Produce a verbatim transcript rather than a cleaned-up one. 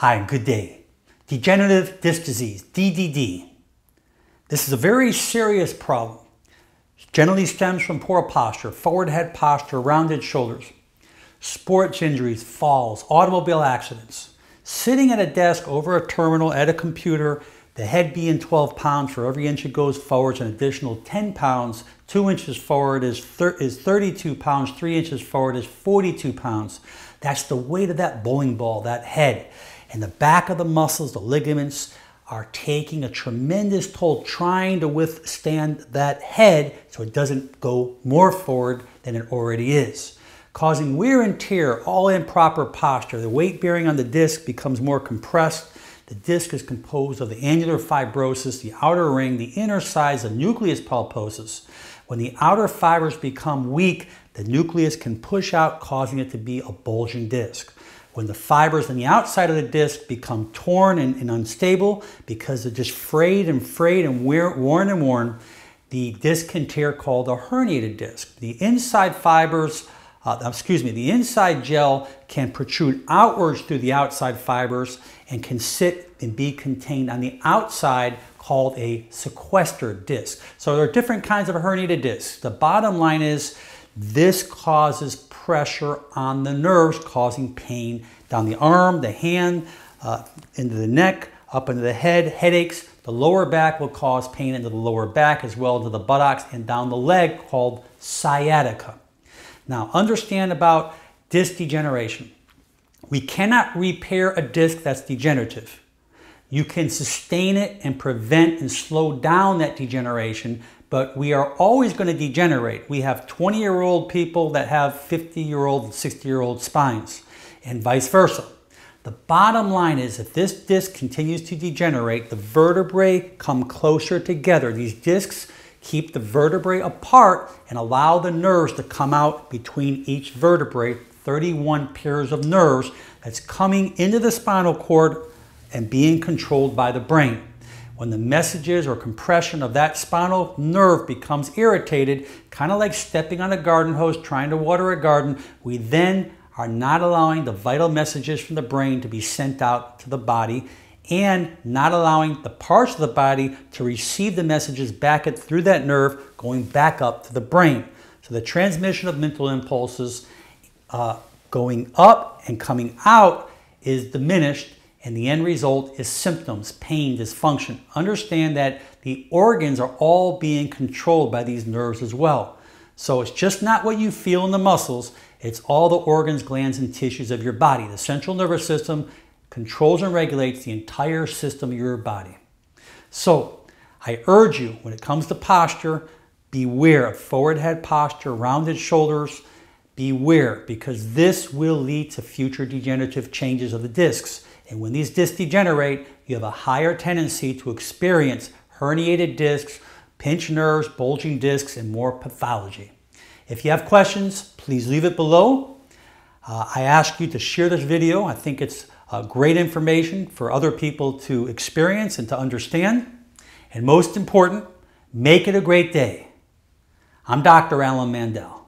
Hi, and good day. Degenerative disc disease, D D D. This is a very serious problem. It generally stems from poor posture, forward head posture, rounded shoulders, sports injuries, falls, automobile accidents, sitting at a desk over a terminal at a computer, the head being twelve pounds for every inch it goes forwards, an additional ten pounds, two inches forward is, is thirty-two pounds, three inches forward is forty-two pounds. That's the weight of that bowling ball, that head. And the back of the muscles, the ligaments, are taking a tremendous toll trying to withstand that head so it doesn't go more forward than it already is, causing wear and tear, all improper posture. The weight bearing on the disc becomes more compressed. The disc is composed of the annular fibrosis, the outer ring, the inner sides, the nucleus pulposus. When the outer fibers become weak, the nucleus can push out, causing it to be a bulging disc. When the fibers on the outside of the disc become torn and, and unstable because they're just frayed and frayed and wear, worn and worn, the disc can tear, called a herniated disc. The inside fibers, uh, excuse me, the inside gel can protrude outwards through the outside fibers and can sit and be contained on the outside, called a sequestered disc. So there are different kinds of herniated discs. The bottom line is this causes pressure on the nerves, causing pain down the arm, the hand, uh, into the neck, up into the head, headaches. The lower back will cause pain into the lower back as well, into the buttocks and down the leg, called sciatica. Now, understand about disc degeneration. We cannot repair a disc that's degenerative. You can sustain it and prevent and slow down that degeneration, but we are always going to degenerate. We have twenty-year-old people that have fifty-year-old and sixty-year-old spines, and vice versa. The bottom line is, if this disc continues to degenerate, the vertebrae come closer together. These discs keep the vertebrae apart and allow the nerves to come out between each vertebrae, thirty-one pairs of nerves that's coming into the spinal cord and being controlled by the brain. When the messages or compression of that spinal nerve becomes irritated, kind of like stepping on a garden hose, trying to water a garden, we then are not allowing the vital messages from the brain to be sent out to the body, and not allowing the parts of the body to receive the messages back at, through that nerve, going back up to the brain. So the transmission of mental impulses uh, going up and coming out is diminished, and the end result is symptoms, pain, dysfunction. Understand that the organs are all being controlled by these nerves as well. So it's just not what you feel in the muscles, it's all the organs, glands, and tissues of your body. The central nervous system controls and regulates the entire system of your body. So I urge you, when it comes to posture, beware of forward head posture, rounded shoulders. Beware, because this will lead to future degenerative changes of the discs. And when these discs degenerate, you have a higher tendency to experience herniated discs, pinched nerves, bulging discs, and more pathology. If you have questions, please leave it below. Uh, I ask you to share this video. I think it's uh, great information for other people to experience and to understand. And most important, make it a great day. I'm Doctor Alan Mandel.